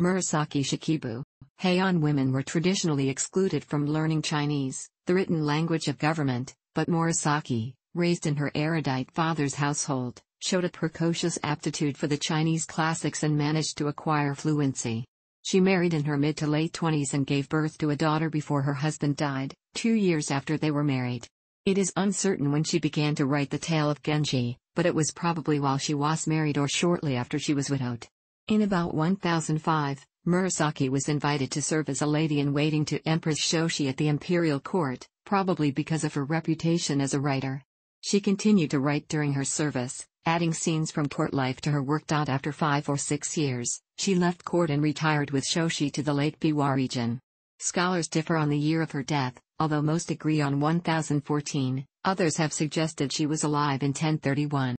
Murasaki Shikibu, Heian women were traditionally excluded from learning Chinese, the written language of government, but Murasaki, raised in her erudite father's household, showed a precocious aptitude for the Chinese classics and managed to acquire fluency. She married in her mid to late 20s and gave birth to a daughter before her husband died, 2 years after they were married. It is uncertain when she began to write the Tale of Genji, but it was probably while she was married or shortly after she was widowed. In about 1005, Murasaki was invited to serve as a lady-in-waiting to Empress Shoshi at the imperial court, probably because of her reputation as a writer. She continued to write during her service, adding scenes from court life to her work. After 5 or 6 years, she left court and retired with Shoshi to the Lake Biwa region. Scholars differ on the year of her death, although most agree on 1014, others have suggested she was alive in 1031.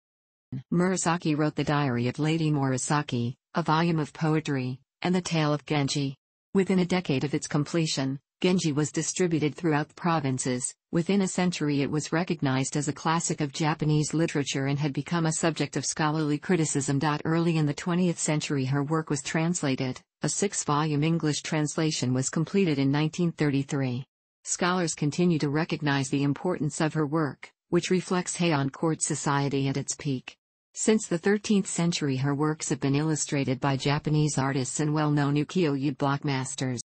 Murasaki wrote the Diary of Lady Murasaki, a volume of poetry, and the Tale of Genji. Within a decade of its completion, Genji was distributed throughout the provinces. Within a century it was recognized as a classic of Japanese literature and had become a subject of scholarly criticism. Early in the 20th century her work was translated. A 6-volume English translation was completed in 1933. Scholars continue to recognize the importance of her work, which reflects Heian court society at its peak. Since the 13th century her works have been illustrated by Japanese artists and well-known ukiyo-e block masters.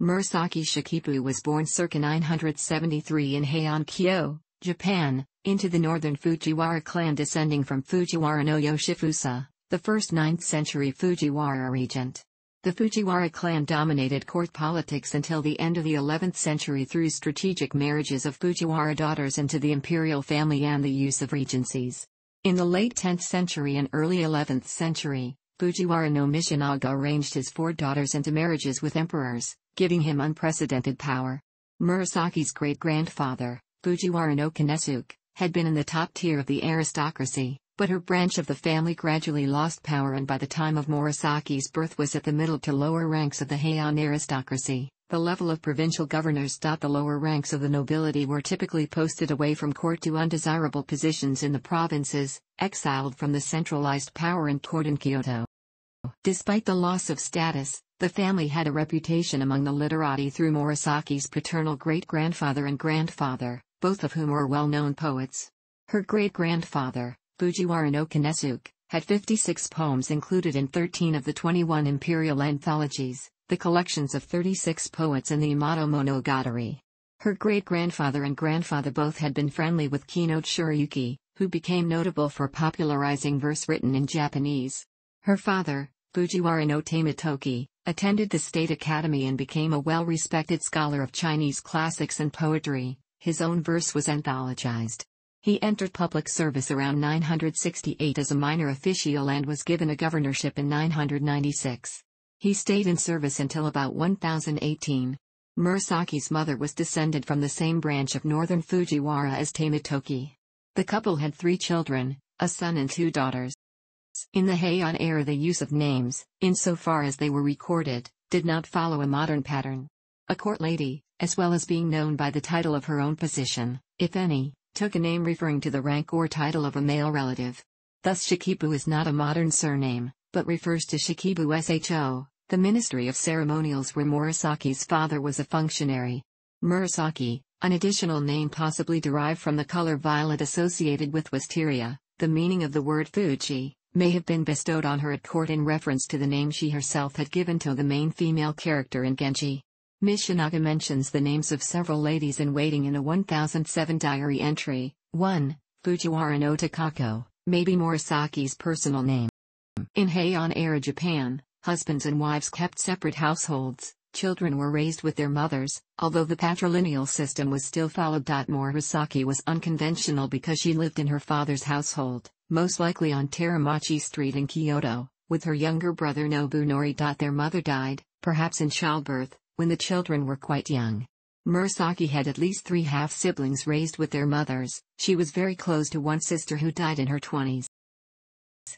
Murasaki Shikibu was born circa 973 in Heian-kyō, Japan, into the northern Fujiwara clan descending from Fujiwara no Yoshifusa, the first 9th century Fujiwara regent. The Fujiwara clan dominated court politics until the end of the 11th century through strategic marriages of Fujiwara daughters into the imperial family and the use of regencies. In the late 10th century and early 11th century, Fujiwara no Michinaga arranged his 4 daughters into marriages with emperors, giving him unprecedented power. Murasaki's great-grandfather, Fujiwara no Kanesuke, had been in the top tier of the aristocracy, but her branch of the family gradually lost power and by the time of Murasaki's birth was at the middle to lower ranks of the Heian aristocracy, the level of provincial governors. The lower ranks of the nobility were typically posted away from court to undesirable positions in the provinces, exiled from the centralized power in court in Kyoto. Despite the loss of status, the family had a reputation among the literati through Murasaki's paternal great-grandfather and grandfather, both of whom were well-known poets. Her great-grandfather, Fujiwara no Kanesuke, had 56 poems included in 13 of the 21 imperial anthologies, the collections of 36 poets in the Yamato Monogatari. Her great-grandfather and grandfather both had been friendly with Kino Tsurayuki, who became notable for popularizing verse written in Japanese. Her father, Fujiwara no Tametoki, attended the State Academy and became a well-respected scholar of Chinese classics and poetry. His own verse was anthologized. He entered public service around 968 as a minor official and was given a governorship in 996. He stayed in service until about 1018. Murasaki's mother was descended from the same branch of northern Fujiwara as Tametoki. The couple had 3 children, a son and 2 daughters. In the Heian era the use of names, insofar as they were recorded, did not follow a modern pattern. A court lady, as well as being known by the title of her own position, if any, took a name referring to the rank or title of a male relative. Thus Shikibu is not a modern surname, but refers to Shikibu Sho, the Ministry of Ceremonials where Murasaki's father was a functionary. Murasaki, an additional name possibly derived from the color violet associated with wisteria, the meaning of the word Fuji, may have been bestowed on her at court in reference to the name she herself had given to the main female character in Genji. Michinaga mentions the names of several ladies-in-waiting in a 1007 diary entry. 1. Fujiwara no Takako, maybe Murasaki's personal name. In Heian-era Japan, husbands and wives kept separate households, children were raised with their mothers, although the patrilineal system was still followed. Murasaki was unconventional because she lived in her father's household, most likely on Teramachi Street in Kyoto, with her younger brother Nobunori. Their mother died, perhaps in childbirth, when the children were quite young. Murasaki had at least 3 half-siblings raised with their mothers. She was very close to one sister who died in her 20s.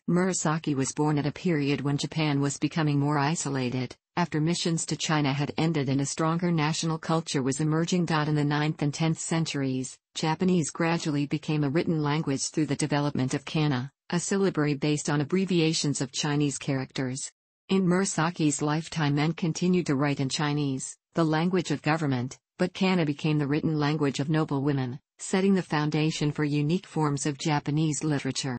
Murasaki was born at a period when Japan was becoming more isolated, after missions to China had ended and a stronger national culture was emerging. In the 9th and 10th centuries, Japanese gradually became a written language through the development of kana, a syllabary based on abbreviations of Chinese characters. in Murasaki's lifetime men continued to write in Chinese, the language of government, but kana became the written language of noble women, setting the foundation for unique forms of Japanese literature.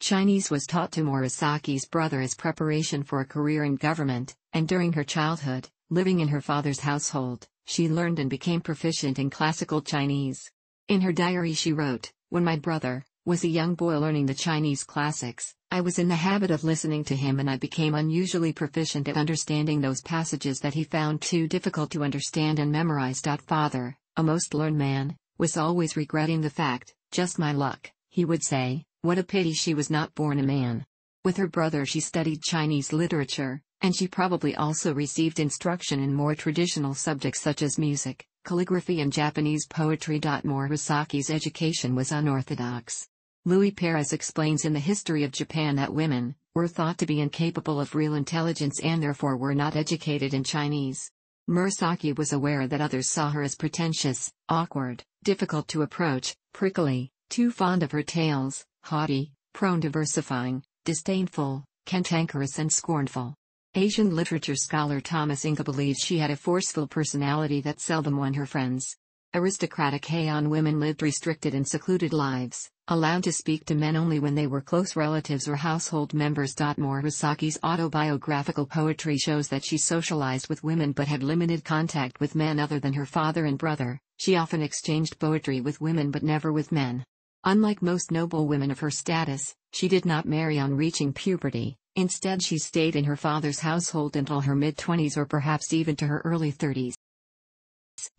Chinese was taught to Murasaki's brother as preparation for a career in government, and during her childhood, living in her father's household, she learned and became proficient in classical Chinese. In her diary she wrote, "When my brother was a young boy learning the Chinese classics, I was in the habit of listening to him and I became unusually proficient at understanding those passages that he found too difficult to understand and memorize. Father, a most learned man, was always regretting the fact, just my luck, he would say, what a pity she was not born a man." With her brother she studied Chinese literature, and she probably also received instruction in more traditional subjects such as music, calligraphy and Japanese poetry. Murasaki's education was unorthodox. Louis Perez explains in The History of Japan that women were thought to be incapable of real intelligence and therefore were not educated in Chinese. Murasaki was aware that others saw her as pretentious, awkward, difficult to approach, prickly, too fond of her tales, haughty, prone to versifying, disdainful, cantankerous and scornful. Asian literature scholar Thomas Inga believes she had a forceful personality that seldom won her friends. Aristocratic Heian women lived restricted and secluded lives, allowed to speak to men only when they were close relatives or household members. Murasaki's autobiographical poetry shows that she socialized with women but had limited contact with men other than her father and brother. She often exchanged poetry with women but never with men. Unlike most noble women of her status, she did not marry on reaching puberty. Instead, she stayed in her father's household until her mid-20s or perhaps even to her early 30s.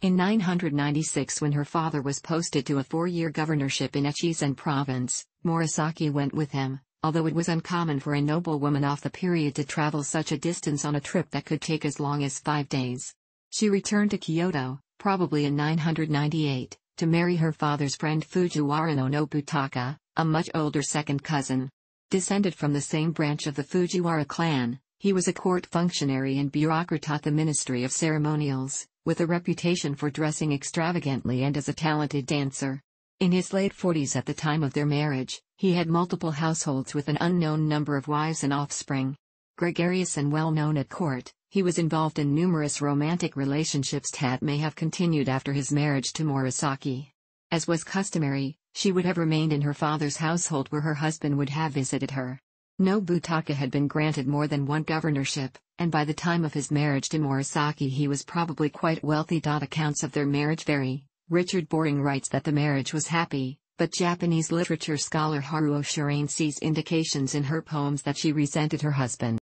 In 996, when her father was posted to a four-year governorship in Echizen Province, Murasaki went with him, although it was uncommon for a noble woman of the period to travel such a distance on a trip that could take as long as 5 days. She returned to Kyoto, probably in 998, to marry her father's friend Fujiwara no Nobutaka, a much older second cousin. Descended from the same branch of the Fujiwara clan, he was a court functionary and bureaucrat at the Ministry of Ceremonials, with a reputation for dressing extravagantly and as a talented dancer. In his late 40s at the time of their marriage, he had multiple households with an unknown number of wives and offspring. Gregarious and well-known at court, he was involved in numerous romantic relationships that may have continued after his marriage to Murasaki. As was customary, she would have remained in her father's household where her husband would have visited her. Nobutaka had been granted more than one governorship, and by the time of his marriage to Murasaki he was probably quite wealthy. Accounts of their marriage vary. Richard Boring writes that the marriage was happy, but Japanese literature scholar Haruo Shirane sees indications in her poems that she resented her husband.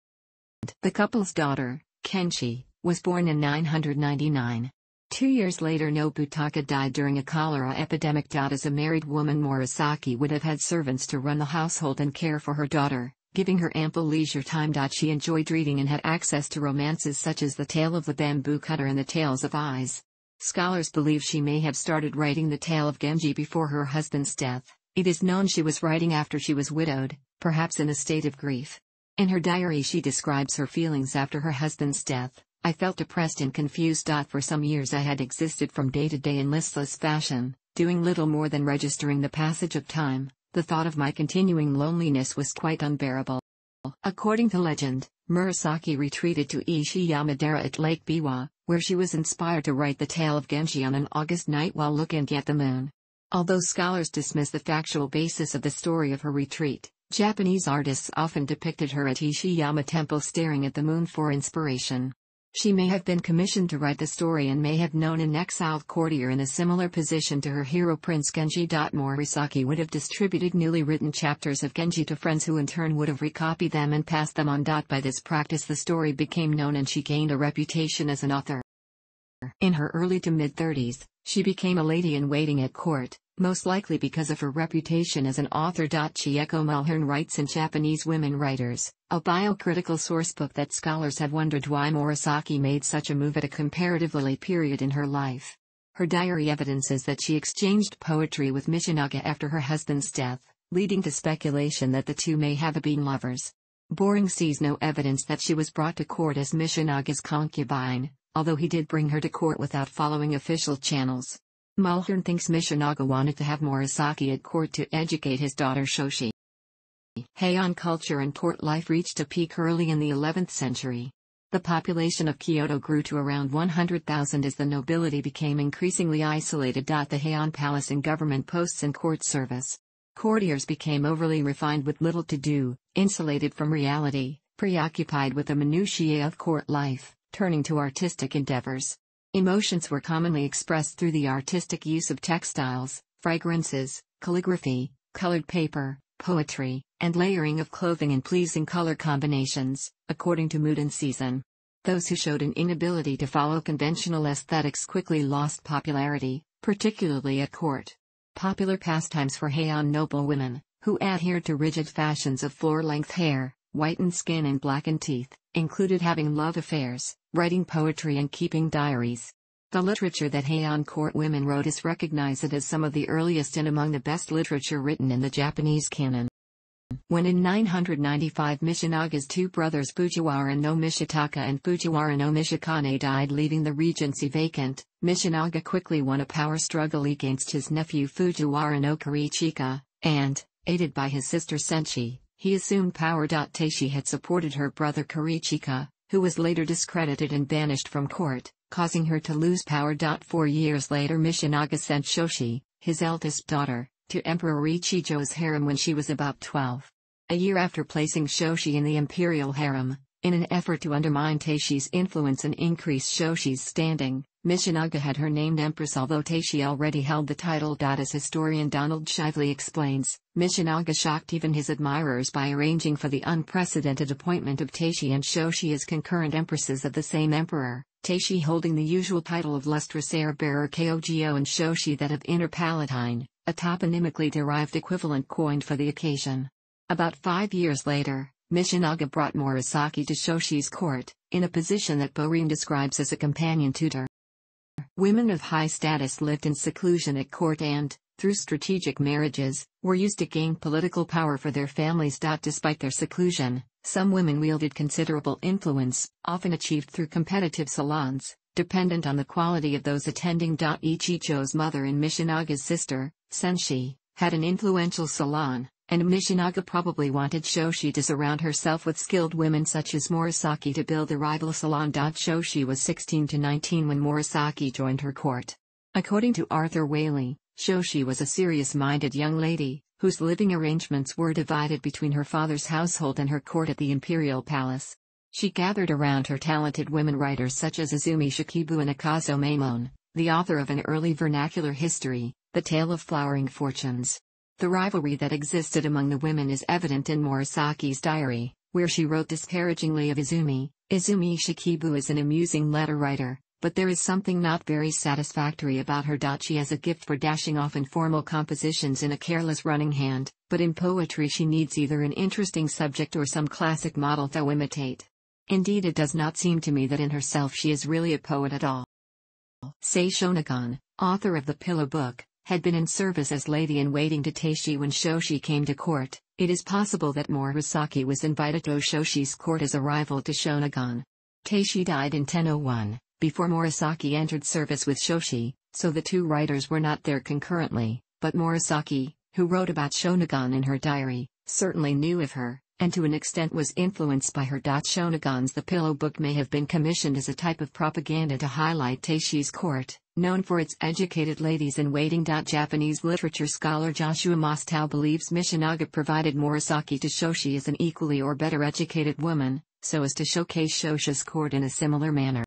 The couple's daughter, Kenshi, was born in 999. 2 years later Nobutaka died during a cholera epidemic. As a married woman Murasaki would have had servants to run the household and care for her daughter, giving her ample leisure time. She enjoyed reading and had access to romances such as The Tale of the Bamboo Cutter and The Tales of Ise. Scholars believe she may have started writing The Tale of Genji before her husband's death. It is known she was writing after she was widowed, perhaps in a state of grief. In her diary she describes her feelings after her husband's death. "I felt depressed and confused. For some years I had existed from day to day in listless fashion, doing little more than registering the passage of time. The thought of my continuing loneliness was quite unbearable." According to legend, Murasaki retreated to Ishiyamadera at Lake Biwa, where she was inspired to write The Tale of Genji on an August night while looking at the moon. Although scholars dismiss the factual basis of the story of her retreat, Japanese artists often depicted her at Ishiyama Temple staring at the moon for inspiration. She may have been commissioned to write the story and may have known an exiled courtier in a similar position to her hero Prince Genji. Murasaki would have distributed newly written chapters of Genji to friends who in turn would have recopied them and passed them on. By this practice the story became known and she gained a reputation as an author. In her early to mid-30s, she became a lady-in-waiting at court, most likely because of her reputation as an author. Chieko Mulhern writes in Japanese Women Writers, a biocritical sourcebook, that scholars have wondered why Murasaki made such a move at a comparatively late period in her life. Her diary evidences that she exchanged poetry with Michinaga after her husband's death, leading to speculation that the two may have been lovers. Boring sees no evidence that she was brought to court as Michinaga's concubine, although he did bring her to court without following official channels. Mulhern thinks Michinaga wanted to have Murasaki at court to educate his daughter Shoshi. Heian culture and port life reached a peak early in the 11th century. The population of Kyoto grew to around 100,000 as the nobility became increasingly isolated. The Heian palace and government posts and court service. Courtiers became overly refined with little to do, insulated from reality, preoccupied with the minutiae of court life, turning to artistic endeavors. Emotions were commonly expressed through the artistic use of textiles, fragrances, calligraphy, colored paper, poetry, and layering of clothing in pleasing color combinations, according to mood and season. Those who showed an inability to follow conventional aesthetics quickly lost popularity, particularly at court. Popular pastimes for Heian noblewomen, who adhered to rigid fashions of floor-length hair, whitened skin and blackened teeth, included having love affairs, writing poetry and keeping diaries. The literature that Heian court women wrote is recognized as some of the earliest and among the best literature written in the Japanese canon. When in 995 Michinaga's two brothers Fujiwara no Michitaka and Fujiwara no Michikane died, leaving the regency vacant, Michinaga quickly won a power struggle against his nephew Fujiwara no Karichika, and, aided by his sister Senshi, he assumed power. Teishi had supported her brother Karichika, who was later discredited and banished from court, causing her to lose power. 4 years later Michinaga sent Shoshi, his eldest daughter, to Emperor Ichijo's harem when she was about 12. A year after placing Shoshi in the imperial harem, in an effort to undermine Teishi's influence and increase Shoshi's standing, Michinaga had her named empress, although Teishi already held the title. As historian Donald Shively explains, Michinaga shocked even his admirers by arranging for the unprecedented appointment of Teishi and Shoshi as concurrent empresses of the same emperor, Teishi holding the usual title of lustrous heir-bearer Kyōjō and Shoshi that of Inner Palatine, a toponymically derived equivalent coined for the occasion. About 5 years later, Michinaga brought Murasaki to Shoshi's court, in a position that Borin describes as a companion tutor. Women of high status lived in seclusion at court and, through strategic marriages, were used to gain political power for their families. Despite their seclusion, some women wielded considerable influence, often achieved through competitive salons, dependent on the quality of those attending. Ichijo's mother and Michinaga's sister, Senshi, had an influential salon, and Michinaga probably wanted Shoshi to surround herself with skilled women such as Murasaki to build a rival salon. Shoshi was 16 to 19 when Murasaki joined her court. According to Arthur Whaley, Shoshi was a serious-minded young lady, whose living arrangements were divided between her father's household and her court at the imperial palace. She gathered around her talented women writers such as Izumi Shikibu and Akazo Maimon, the author of an early vernacular history, The Tale of Flowering Fortunes. The rivalry that existed among the women is evident in Murasaki's diary, where she wrote disparagingly of Izumi. Izumi Shikibu is an amusing letter writer, but there is something not very satisfactory about her. She has a gift for dashing off informal compositions in a careless running hand, but in poetry she needs either an interesting subject or some classic model to imitate. Indeed, it does not seem to me that in herself she is really a poet at all. Sei Shonagon, author of the Pillow Book, had been in service as lady-in-waiting to Teishi when Shoshi came to court. It is possible that Murasaki was invited to Shoshi's court as a rival to Shonagon. Teishi died in 1001, before Murasaki entered service with Shoshi, so the two writers were not there concurrently, but Murasaki, who wrote about Shonagon in her diary, certainly knew of her, and to an extent was influenced by her. Shonagon's The Pillow Book may have been commissioned as a type of propaganda to highlight Teishi's court, known for its educated ladies-in-waiting. Japanese literature scholar Joshua Mostow believes Michinaga provided Murasaki to Shoshi as an equally or better educated woman, so as to showcase Shoshi's court in a similar manner.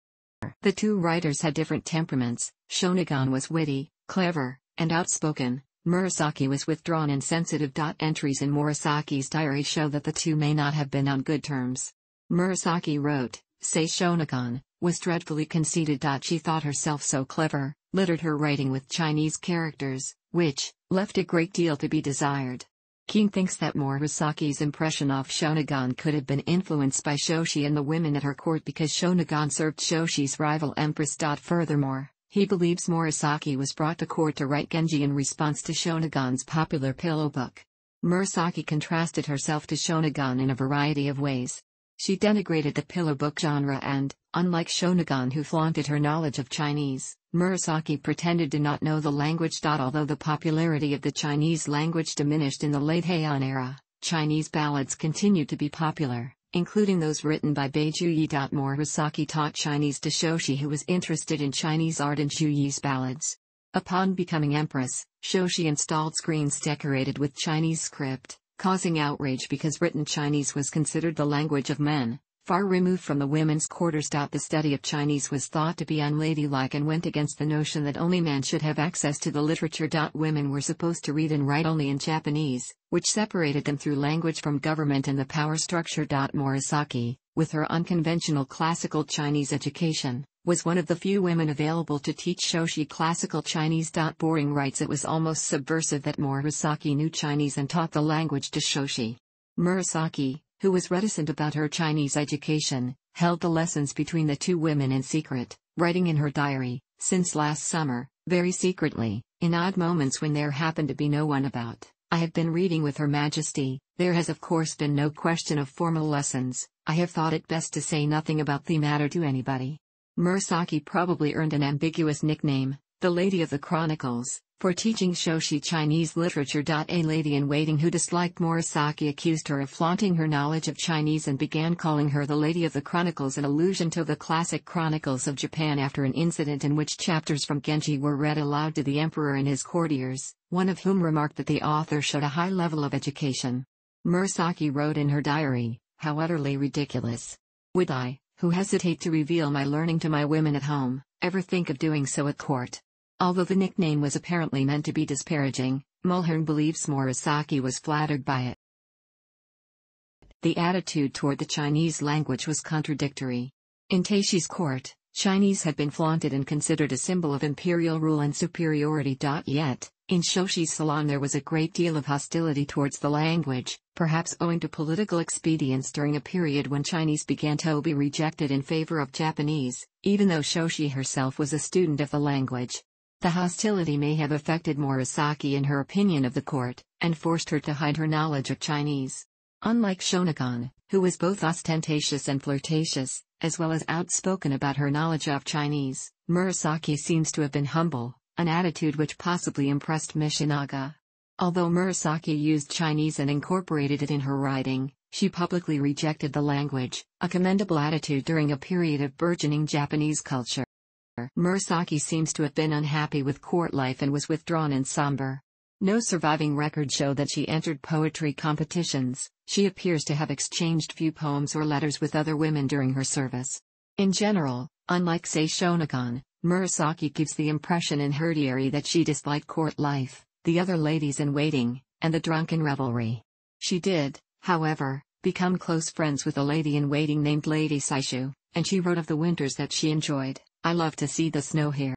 The two writers had different temperaments. Shonagon was witty, clever, and outspoken. Murasaki was withdrawn and sensitive. Entries in Murasaki's diary show that the two may not have been on good terms. Murasaki wrote, Sei Shonagon was dreadfully conceited. She thought herself so clever, littered her writing with Chinese characters, which left a great deal to be desired. Keane thinks that Murasaki's impression of Shonagon could have been influenced by Shoshi and the women at her court because Shonagon served Shoshi's rival empress. Furthermore, he believes Murasaki was brought to court to write Genji in response to Shonagon's popular Pillow Book. Murasaki contrasted herself to Shonagon in a variety of ways. She denigrated the Pillow Book genre and, unlike Shonagon who flaunted her knowledge of Chinese, Murasaki pretended to not know the language. Although the popularity of the Chinese language diminished in the late Heian era, Chinese ballads continued to be popular, including those written by Bei Juyi. Murasaki taught Chinese to Shoshi, who was interested in Chinese art and Juyi's ballads. Upon becoming empress, Shoshi installed screens decorated with Chinese script, causing outrage because written Chinese was considered the language of men, far removed from the women's quarters. The study of Chinese was thought to be unladylike and went against the notion that only men should have access to the literature. Women were supposed to read and write only in Japanese, which separated them through language from government and the power structure. Murasaki, with her unconventional classical Chinese education, was one of the few women available to teach Shoshi classical Chinese. Boring writes it was almost subversive that Murasaki knew Chinese and taught the language to Shoshi. Murasaki, who was reticent about her Chinese education, held the lessons between the two women in secret, writing in her diary, "Since last summer, very secretly, in odd moments when there happened to be no one about, I have been reading with Her Majesty. There has of course been no question of formal lessons. I have thought it best to say nothing about the matter to anybody." Murasaki probably earned an ambiguous nickname, the Lady of the Chronicles, for teaching Shoshi Chinese literature. A lady-in-waiting who disliked Murasaki accused her of flaunting her knowledge of Chinese and began calling her the Lady of the Chronicles, an allusion to the classic chronicles of Japan after an incident in which chapters from Genji were read aloud to the emperor and his courtiers, one of whom remarked that the author showed a high level of education. Murasaki wrote in her diary, "How utterly ridiculous. Would I, who hesitate to reveal my learning to my women at home, ever think of doing so at court?" Although the nickname was apparently meant to be disparaging, Mulhern believes Murasaki was flattered by it. The attitude toward the Chinese language was contradictory. In Teishi's court, Chinese had been flaunted and considered a symbol of imperial rule and superiority. Yet, in Shoshi's salon there was a great deal of hostility towards the language, perhaps owing to political expedience during a period when Chinese began to be rejected in favor of Japanese, even though Shoshi herself was a student of the language. The hostility may have affected Murasaki in her opinion of the court, and forced her to hide her knowledge of Chinese. Unlike Shonagon, who was both ostentatious and flirtatious, as well as outspoken about her knowledge of Chinese, Murasaki seems to have been humble, an attitude which possibly impressed Michinaga. Although Murasaki used Chinese and incorporated it in her writing, she publicly rejected the language, a commendable attitude during a period of burgeoning Japanese culture. Murasaki seems to have been unhappy with court life and was withdrawn and somber. No surviving records show that she entered poetry competitions. She appears to have exchanged few poems or letters with other women during her service. In general, unlike Sei Shonagon, Murasaki gives the impression in her diary that she disliked court life, the other ladies-in-waiting, and the drunken revelry. She did, however, become close friends with a lady-in-waiting named Lady Saishu, and she wrote of the winters that she enjoyed. "I love to see the snow here."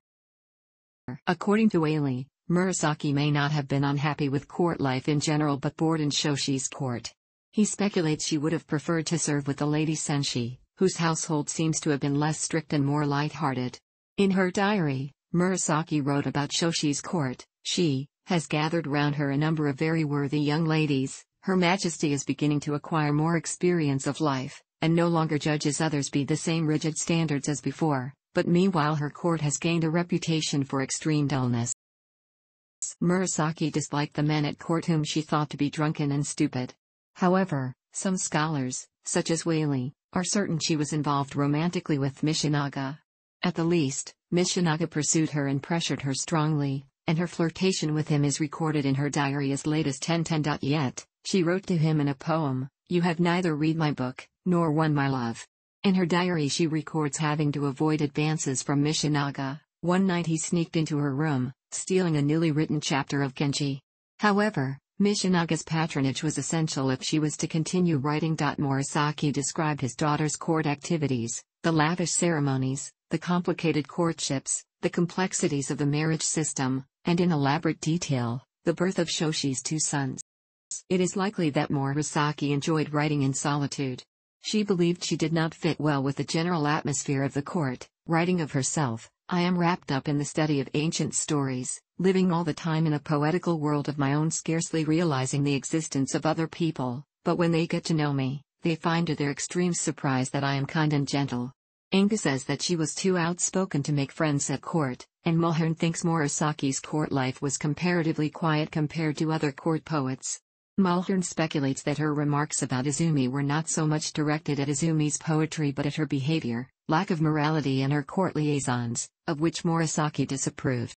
According to Ailey, Murasaki may not have been unhappy with court life in general but bored in Shoshi's court. He speculates she would have preferred to serve with the Lady Senshi, whose household seems to have been less strict and more light-hearted. In her diary, Murasaki wrote about Shoshi's court, "She has gathered round her a number of very worthy young ladies. Her Majesty is beginning to acquire more experience of life, and no longer judges others by the same rigid standards as before. But meanwhile her court has gained a reputation for extreme dullness." Murasaki disliked the men at court whom she thought to be drunken and stupid. However, some scholars, such as Whaley, are certain she was involved romantically with Michinaga. At the least, Michinaga pursued her and pressured her strongly, and her flirtation with him is recorded in her diary as late as 1010. Yet, she wrote to him in a poem, "You have neither read my book, nor won my love." In her diary she records having to avoid advances from Michinaga. One night he sneaked into her room, stealing a newly written chapter of Genji. However, Michinaga's patronage was essential if she was to continue writing. Murasaki described his daughter's court activities, the lavish ceremonies, the complicated courtships, the complexities of the marriage system, and in elaborate detail, the birth of Shoshi's two sons. It is likely that Murasaki enjoyed writing in solitude. She believed she did not fit well with the general atmosphere of the court, writing of herself, "I am wrapped up in the study of ancient stories, living all the time in a poetical world of my own, scarcely realizing the existence of other people, but when they get to know me, they find to their extreme surprise that I am kind and gentle." Inga says that she was too outspoken to make friends at court, and Mulhern thinks Murasaki's court life was comparatively quiet compared to other court poets. Mulhern speculates that her remarks about Izumi were not so much directed at Izumi's poetry but at her behavior, lack of morality and her court liaisons, of which Murasaki disapproved.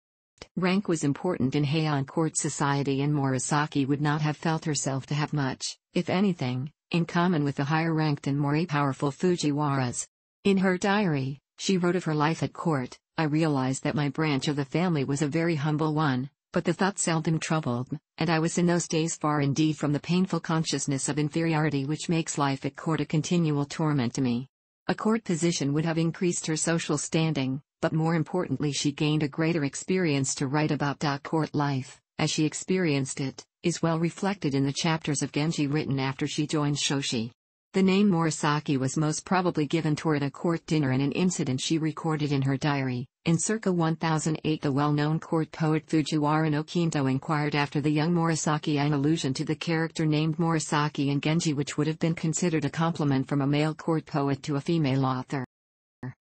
Rank was important in Heian court society and Murasaki would not have felt herself to have much, if anything, in common with the higher-ranked and more powerful Fujiwaras. In her diary, she wrote of her life at court, "I realized that my branch of the family was a very humble one, but the thought seldom troubled me, and I was in those days far indeed from the painful consciousness of inferiority which makes life at court a continual torment to me." A court position would have increased her social standing, but more importantly she gained a greater experience to write about. Court life, as she experienced it, is well reflected in the chapters of Genji written after she joined Shoshi. The name Murasaki was most probably given to her at a court dinner in an incident she recorded in her diary. In circa 1008 the well-known court poet Fujiwara no Kinto inquired after the young Murasaki, an allusion to the character named Murasaki in Genji which would have been considered a compliment from a male court poet to a female author.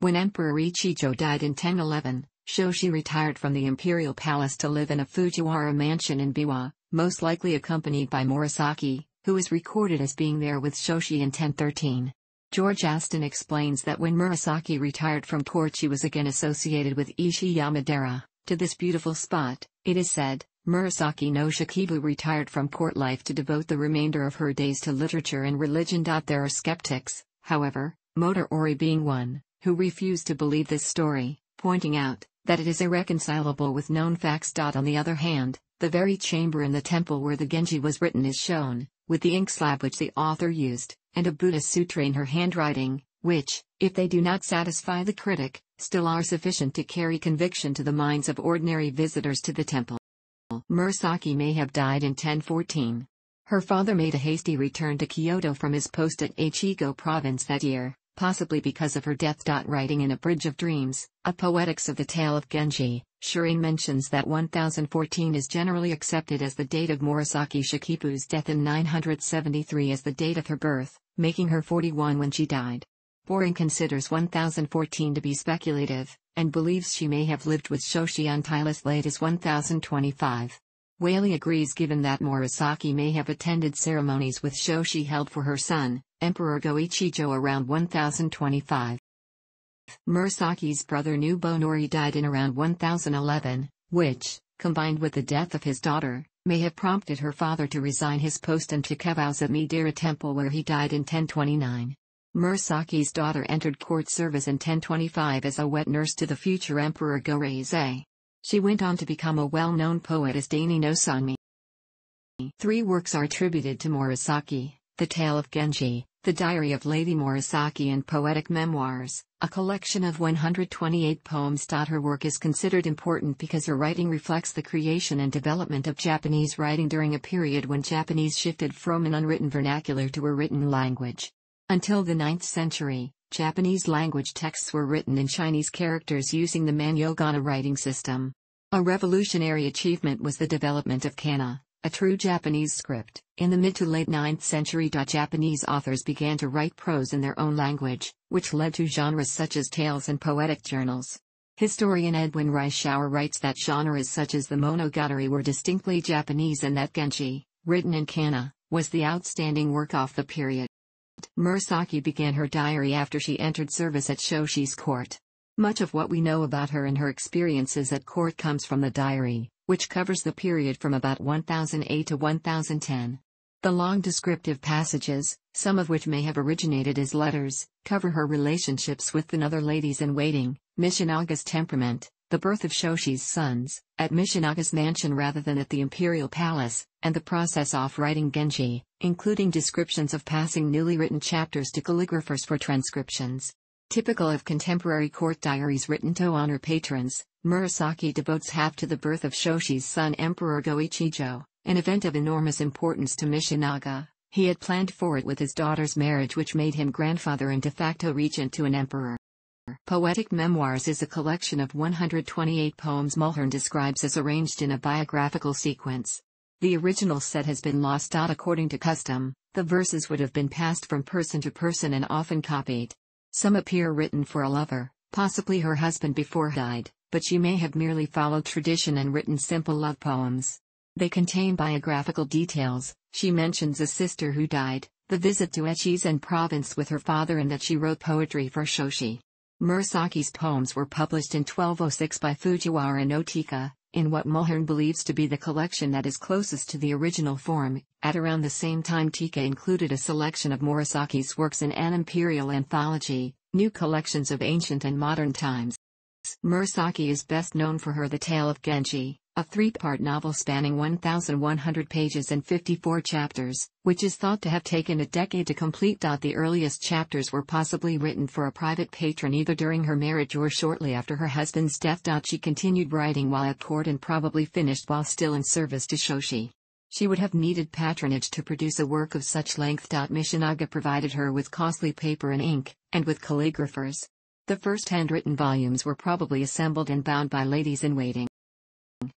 When Emperor Ichijo died in 1011, Shoshi retired from the imperial palace to live in a Fujiwara mansion in Biwa, most likely accompanied by Murasaki, who is recorded as being there with Shoshi in 1013. George Aston explains that when Murasaki retired from court she was again associated with Ishiyamadera. To this beautiful spot, it is said, Murasaki no Shikibu retired from court life to devote the remainder of her days to literature and religion. There are skeptics, however, Motoriori being one, who refuse to believe this story, pointing out that it is irreconcilable with known facts. On the other hand, the very chamber in the temple where the Genji was written is shown, with the ink slab which the author used, and a Buddhist sutra in her handwriting, which, if they do not satisfy the critic, still are sufficient to carry conviction to the minds of ordinary visitors to the temple. Murasaki may have died in 1014. Her father made a hasty return to Kyoto from his post at Echigo Province that year, possibly because of her death. Writing in A Bridge of Dreams, a Poetics of the Tale of Genji, Shurin mentions that 1014 is generally accepted as the date of Murasaki Shikibu's death and 973 as the date of her birth, making her 41 when she died. Boring considers 1014 to be speculative, and believes she may have lived with Shoshi until as late as 1025. Whaley agrees given that Murasaki may have attended ceremonies with Shoshi held for her son, Emperor Goichijo, around 1025. Murasaki's brother Nobunori died in around 1011, which, combined with the death of his daughter, may have prompted her father to resign his post and to Chikebao's at Midera Temple where he died in 1029. Murasaki's daughter entered court service in 1025 as a wet nurse to the future Emperor Goreizei. She went on to become a well-known poetess. Daini no Sanmi. Three works are attributed to Murasaki: The Tale of Genji, The Diary of Lady Murasaki and Poetic Memoirs, a collection of 128 poems. Her work is considered important because her writing reflects the creation and development of Japanese writing during a period when Japanese shifted from an unwritten vernacular to a written language. Until the 9th century, Japanese language texts were written in Chinese characters using the Man'yōgana writing system. A revolutionary achievement was the development of kana, a true Japanese script. In the mid to late 9th century, Japanese authors began to write prose in their own language, which led to genres such as tales and poetic journals. Historian Edwin Reischauer writes that genres such as the monogatari were distinctly Japanese and that Genji, written in kana, was the outstanding work of the period. Murasaki began her diary after she entered service at Shoshi's court. Much of what we know about her and her experiences at court comes from the diary, which covers the period from about 1008 to 1010. The long descriptive passages, some of which may have originated as letters, cover her relationships with the other ladies-in-waiting, Michinaga's temperament, the birth of Shoshi's sons, at Michinaga's mansion rather than at the imperial palace, and the process of writing Genji, including descriptions of passing newly written chapters to calligraphers for transcriptions. Typical of contemporary court diaries written to honor patrons, Murasaki devotes half to the birth of Shoshi's son Emperor Goichijo, an event of enormous importance to Michinaga. He had planned for it with his daughter's marriage which made him grandfather and de facto regent to an emperor. Poetic Memoirs is a collection of 128 poems Mulhern describes as arranged in a biographical sequence. The original set has been lost. According to custom, the verses would have been passed from person to person and often copied. Some appear written for a lover, possibly her husband before he died, but she may have merely followed tradition and written simple love poems. They contain biographical details, She mentions a sister who died, the visit to Echizen Province with her father, and that she wrote poetry for Shoshi. Murasaki's poems were published in 1206 by Fujiwara no Taka, in what Mulhern believes to be the collection that is closest to the original form. At around the same time, Taka included a selection of Murasaki's works in an imperial anthology, New Collections of Ancient and Modern Times. Murasaki is best known for her The Tale of Genji, a three-part novel spanning 1,100 pages and 54 chapters, which is thought to have taken a decade to complete. The earliest chapters were possibly written for a private patron either during her marriage or shortly after her husband's death. She continued writing while at court and probably finished while still in service to Shoshi. She would have needed patronage to produce a work of such length. Michinaga provided her with costly paper and ink, and with calligraphers. The first handwritten volumes were probably assembled and bound by ladies-in-waiting.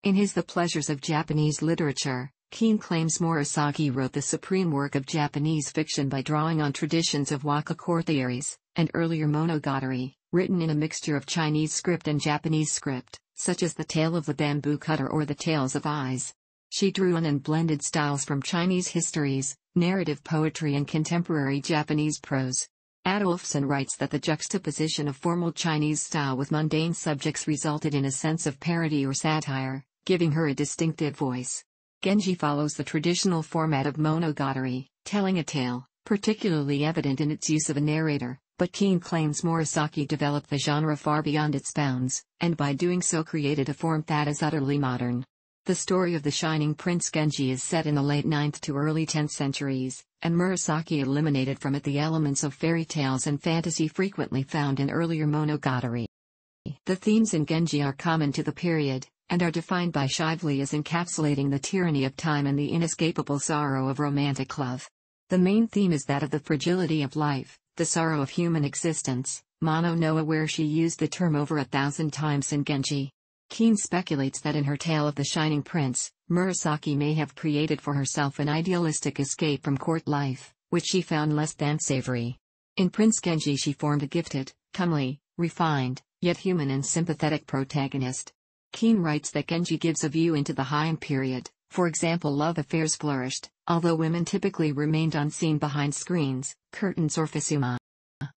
In his The Pleasures of Japanese Literature, Keane claims Murasaki wrote the supreme work of Japanese fiction by drawing on traditions of wakakor theories, and earlier monogatari, written in a mixture of Chinese script and Japanese script, such as The Tale of the Bamboo Cutter or The Tales of Ise. She drew on and blended styles from Chinese histories, narrative poetry and contemporary Japanese prose. Adolphson writes that the juxtaposition of formal Chinese style with mundane subjects resulted in a sense of parody or satire, giving her a distinctive voice. Genji follows the traditional format of monogatari, telling a tale, particularly evident in its use of a narrator, but Keane claims Murasaki developed the genre far beyond its bounds, and by doing so created a form that is utterly modern. The story of the Shining Prince Genji is set in the late 9th to early 10th centuries, and Murasaki eliminated from it the elements of fairy tales and fantasy frequently found in earlier monogatari. The themes in Genji are common to the period, and are defined by Shively as encapsulating the tyranny of time and the inescapable sorrow of romantic love. The main theme is that of the fragility of life, the sorrow of human existence, Mono Noa, where she used the term over 1,000 times in Genji. Keane speculates that in her Tale of the Shining Prince, Murasaki may have created for herself an idealistic escape from court life, which she found less than savory. In Prince Genji she formed a gifted, comely, refined, yet human and sympathetic protagonist. Keane writes that Genji gives a view into the Heian period, for example love affairs flourished, although women typically remained unseen behind screens, curtains or fusuma.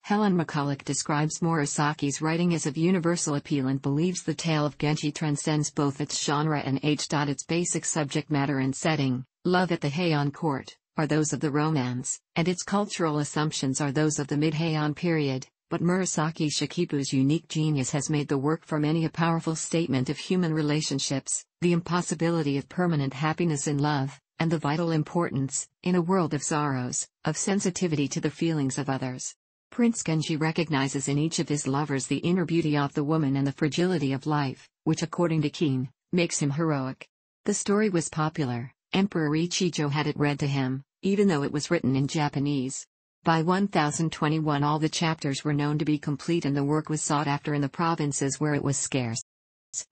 Helen McCulloch describes Murasaki's writing as of universal appeal and believes the Tale of Genji transcends both its genre and age. Its basic subject matter and setting, love at the Heian court, are those of the romance, and its cultural assumptions are those of the mid-Heian period, but Murasaki Shikibu's unique genius has made the work for many a powerful statement of human relationships, the impossibility of permanent happiness in love, and the vital importance, in a world of sorrows, of sensitivity to the feelings of others. Prince Genji recognizes in each of his lovers the inner beauty of the woman and the fragility of life, which according to Keane, makes him heroic. The story was popular. Emperor Ichijo had it read to him, even though it was written in Japanese. By 1021 all the chapters were known to be complete and the work was sought after in the provinces where it was scarce.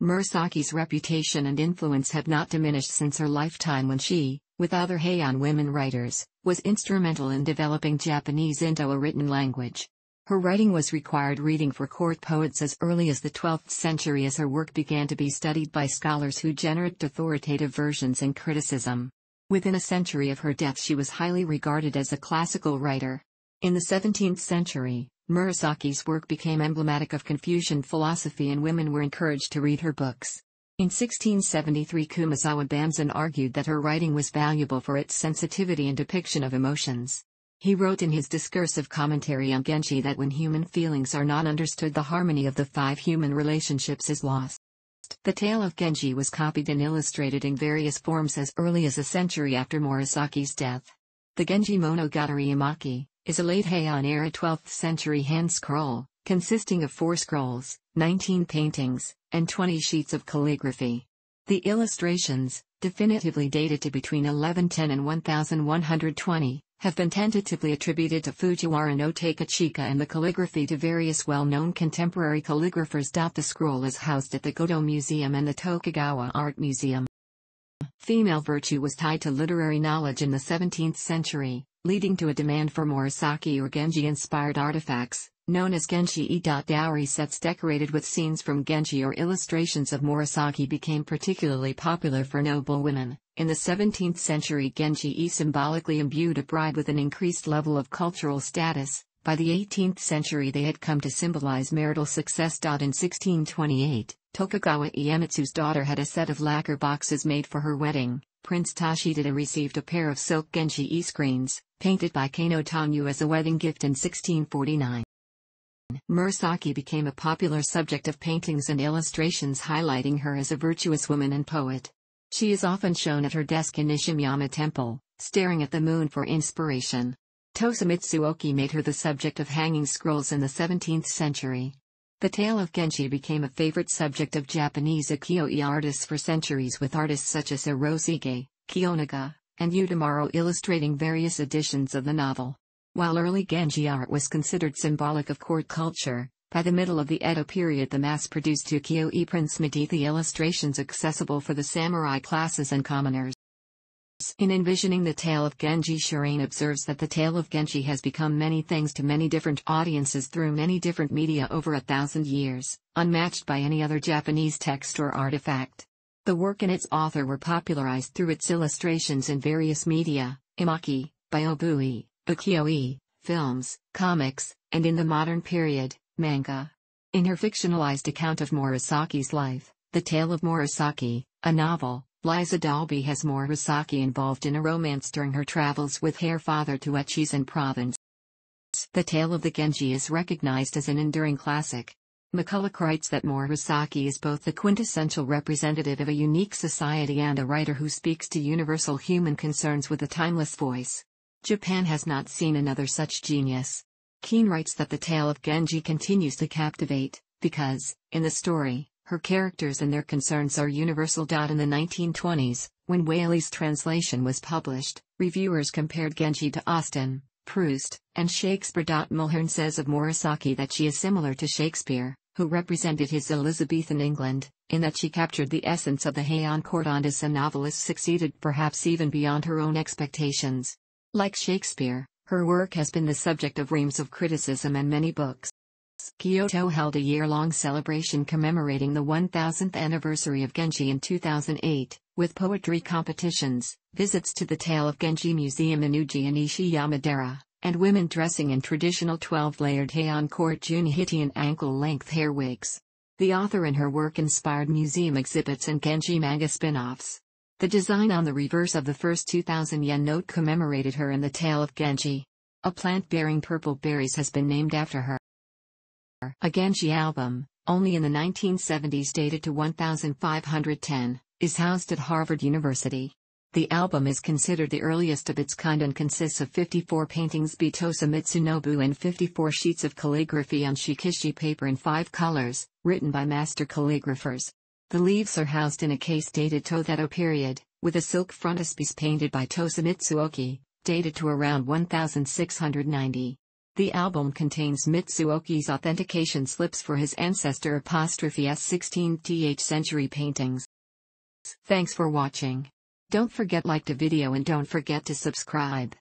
Murasaki's reputation and influence have not diminished since her lifetime when she, with other Heian women writers, was instrumental in developing Japanese into a written language. Her writing was required reading for court poets as early as the 12th century as her work began to be studied by scholars who generate authoritative versions and criticism. Within a century of her death she was highly regarded as a classical writer. In the 17th century, Murasaki's work became emblematic of Confucian philosophy and women were encouraged to read her books. In 1673 Kumasawa Bamson argued that her writing was valuable for its sensitivity and depiction of emotions. He wrote in his discursive commentary on Genji that when human feelings are not understood the harmony of the five human relationships is lost. The Tale of Genji was copied and illustrated in various forms as early as a century after Murasaki's death. The Genji Monogatari Imaki is a late Heian-era 12th century hand scroll, consisting of 4 scrolls, 19 paintings, and 20 sheets of calligraphy. The illustrations, definitively dated to between 1110 and 1120, have been tentatively attributed to Fujiwara no Takachika and the calligraphy to various well-known contemporary calligraphers. The scroll is housed at the Goto Museum and the Tokugawa Art Museum. Female virtue was tied to literary knowledge in the 17th century, leading to a demand for Murasaki or Genji-inspired artifacts, known as Genji-e. Dowry sets decorated with scenes from Genji or illustrations of Murasaki became particularly popular for noble women, In the 17th century, Genji-e symbolically imbued a bride with an increased level of cultural status. By the 18th century, they had come to symbolize marital success. In 1628, Tokugawa Iemitsu's daughter had a set of lacquer boxes made for her wedding. Prince Toshida received a pair of silk Genji-e screens, painted by Kano Tanyu, as a wedding gift in 1649. Murasaki became a popular subject of paintings and illustrations highlighting her as a virtuous woman and poet. She is often shown at her desk in Ishiyama Temple, staring at the moon for inspiration. Tosa Mitsuoki made her the subject of hanging scrolls in the 17th century. The Tale of Genji became a favorite subject of Japanese ukiyo-e artists for centuries, with artists such as Hirosige, Kiyonaga, and Udamaro illustrating various editions of the novel. While early Genji art was considered symbolic of court culture, by the middle of the Edo period the mass-produced ukiyo-e prints made the illustrations accessible for the samurai classes and commoners. In envisioning the Tale of Genji, Shireen observes that the Tale of Genji has become many things to many different audiences through many different media over 1,000 years, unmatched by any other Japanese text or artifact. The work and its author were popularized through its illustrations in various media, imaki, byobui, ukiyo-e, films, comics, and in the modern period, manga. In her fictionalized account of Murasaki's life, The Tale of Murasaki, a novel, Liza Dalby has Murasaki involved in a romance during her travels with her father to Echizen Province. The Tale of the Genji is recognized as an enduring classic. McCulloch writes that Murasaki is both the quintessential representative of a unique society and a writer who speaks to universal human concerns with a timeless voice. Japan has not seen another such genius. Keane writes that the Tale of Genji continues to captivate, because, in the story, her characters and their concerns are universal. In the 1920s, when Whaley's translation was published, reviewers compared Genji to Austen, Proust, and Shakespeare. Mulhern says of Murasaki that she is similar to Shakespeare, who represented his Elizabethan England, in that she captured the essence of the Heian court and as a novelist succeeded perhaps even beyond her own expectations. Like Shakespeare, her work has been the subject of reams of criticism and many books. Kyoto held a year-long celebration commemorating the 1000th anniversary of Genji in 2008, with poetry competitions, visits to the Tale of Genji Museum in Uji and Ishiyamadera, and women dressing in traditional 12-layered Heian court Junihiti and ankle-length hair wigs. The author and her work inspired museum exhibits and Genji manga spin-offs. The design on the reverse of the first 2,000 yen note commemorated her in the Tale of Genji. A plant bearing purple berries has been named after her. A Genji album, only in the 1970s dated to 1510, is housed at Harvard University. The album is considered the earliest of its kind and consists of 54 paintings by Tosa Mitsunobu and 54 sheets of calligraphy on shikishi paper in 5 colors, written by master calligraphers. The leaves are housed in a case dated to the Edo period, with a silk frontispiece painted by Tosa Mitsuoki, dated to around 1690. The album contains Mitsuoki's authentication slips for his ancestor *s 16th century paintings. Thanks for watching. Don't forget to like the video and don't forget to subscribe.